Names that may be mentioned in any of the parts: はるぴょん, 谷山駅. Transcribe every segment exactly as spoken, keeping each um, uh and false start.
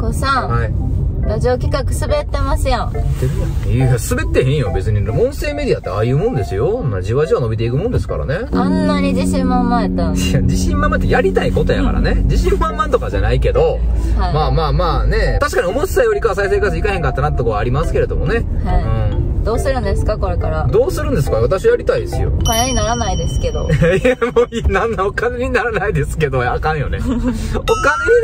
こさん、はい、ラジオ企画滑ってますやん。いや滑ってへんよ別に。音声メディアってああいうもんですよ。じわじわ伸びていくもんですからね。あんなに自信満々やったのに。いや自信満々ってやりたいことやからね、うん、自信満々とかじゃないけど、はい、まあまあまあね、確かに思ってたよりかは再生数いかへんかったなってとこはありますけれどもね、はい、うん。どうするんですかこれから。どうするんですか。私やりたいですよ。お金にならないですけど。いやもういい、なんだお金にならないですけどあかんよね。お金に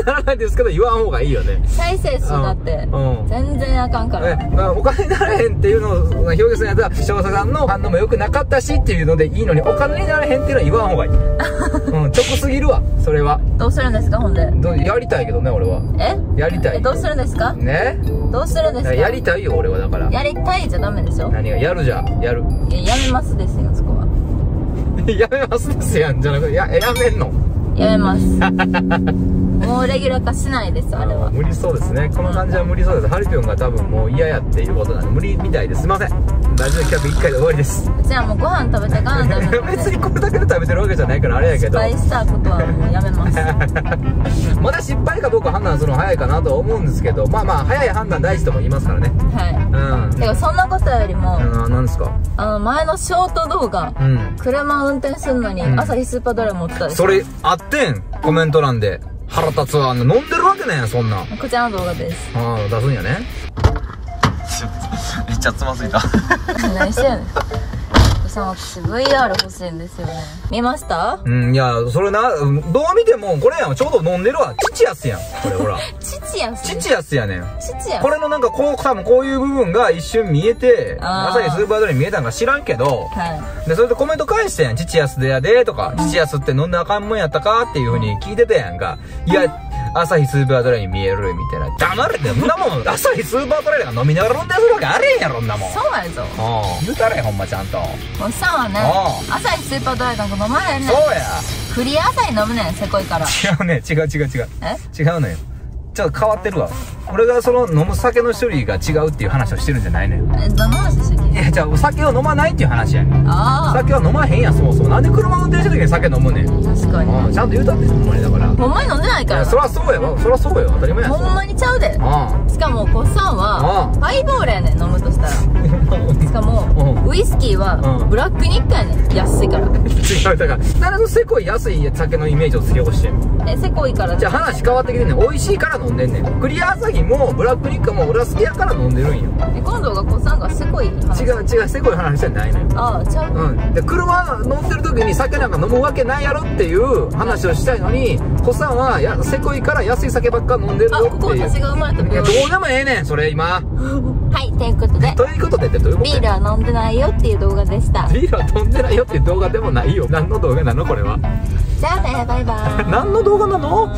ならないですけど言わん方がいいよね。再生数だって、うん、全然あかんから、ね。まあ、お金にならへんっていうのを表現するんやったら少佐さんの反応も良くなかったしっていうのでいいのに、お金にならへんっていうのは言わん方がいい。うん、直すぎるわそれは。どうするんですかほんで。どうやりたいけどね俺は。えやりたい。どうするんですかね。どうするんですか。やりたいよ俺は。だからやりたいじゃダメ。何がやるじゃん。やる。いや、やめますですよそこは。やめますですやんじゃなくて、ややめんの。やめます。もうレギュラー化しないですあれは。無理そうですねこの感じは。無理そうです。ハルピョンが多分もう嫌やっていうことなんで無理みたいです。すいませんラジオ企画いっかいで終わりです。じゃあもうご飯食べてガーン食べて別にこれだけで食べてるわけじゃないからあれやけど、失敗したことはもうやめます。まだ失敗かどうか判断するの早いかなとは思うんですけど、まあまあ早い判断大事とも言いますからね。はい、うん、てかそんなことよりも、あ何ですか、あの前のショート動画、うん、車運転するのに朝日スーパードライ持ってたでしょ。それあってんコメント欄で腹立つわ。飲んでるわけねんそんな。こちらの動画です。ああ出すんやね。めっちゃつまずいた。何してんねん。さん私 ブイアール 欲しいんですよね。見ました。うん、いやそれな、どう見てもこれやん。ちょうど飲んでるわ。チチヤスやんこれ。ほらチチヤスチチヤスやねん。チチヤスこれのなんかこう多分こういう部分が一瞬見えて朝日スーパードライに見えたんか知らんけど、はい、でそれでコメント返してやん。チチヤスでやでとか、チチヤスって飲んだあかんもんやったかっていうふうに聞いてたやんか。いや朝日スーパードライに見えるみたいな。黙れってんなもん。朝日スーパードライが飲みながら飲んでるわけあれへんやろんなもん。そうやぞ言うたれほんまちゃんと。おっさんはね朝日スーパードライなんか飲まへんねん。そうやフリー朝日飲むねんせこいから。違うね違う違う違う違うのよ。ちょっと変わってるわ。俺がその飲む酒の種類が違うっていう話をしてるんじゃないのよ。えどの話してる。いやじゃあお酒を飲まないっていう話やねん。ああ酒は飲まへんやん。そもそもなんで車運転してる時に酒飲むねん。確かにちゃんと言うたってほんまに。だからほんまに飲んでないから。そりゃそうやわそりゃそうや当たり前や。ほんまにちゃうで。しかもこっさんはハイボールやねん飲むとしたら。しかもウイスキーはブラックにいっかいやねん安いから。違うだから誰のせこい安い酒のイメージをつけようとしてんの。えせこいからじゃあ話変わってきてんねん。美味しいから飲んでんねん。クリア朝日もブラックニッカも俺は好きやから飲んでるんよ。え今度がこさんがせこい話。違う違うせこい話じゃないのよ。ああちゃう、うん、で車飲んでる時に酒なんか飲むわけないやろっていう話をしたいのに、こさんはやせこいから安い酒ばっか飲んでるよっていう。あここ私が生まれた時はどうでもええねんそれ今。はいということでということでってどういうこと。ビールは飲んでないよっていう動画でした。ビールは飲んでないよっていう動画でもないよ。何の動画なのこれは。じゃあねバイバイ。何の動画なの。